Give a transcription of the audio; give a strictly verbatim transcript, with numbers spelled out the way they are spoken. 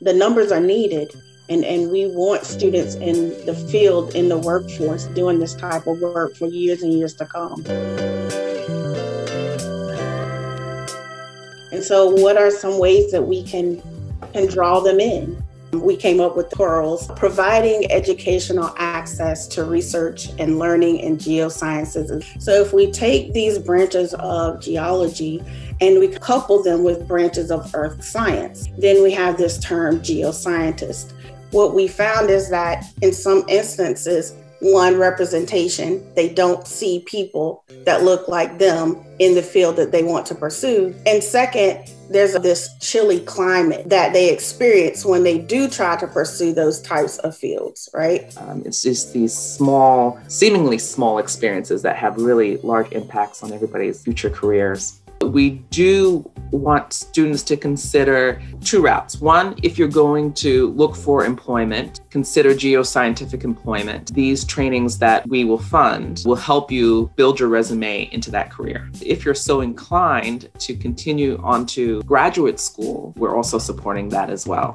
the numbers are needed, and, and we want students in the field, in the workforce, doing this type of work for years and years to come. And so what are some ways that we can, can draw them in? We came up with pearls, providing educational access to research and learning in geosciences. So if we take these branches of geology and we couple them with branches of earth science, then we have this term geoscientist. What we found is that in some instances, one, representation, they don't see people that look like them in the field that they want to pursue. And second, there's this chilly climate that they experience when they do try to pursue those types of fields, right? Um, it's just these small, seemingly small experiences that have really large impacts on everybody's future careers. We do want students to consider two routes. One, if you're going to look for employment, consider geoscientific employment. These trainings that we will fund will help you build your resume into that career. If you're so inclined to continue on to graduate school, we're also supporting that as well.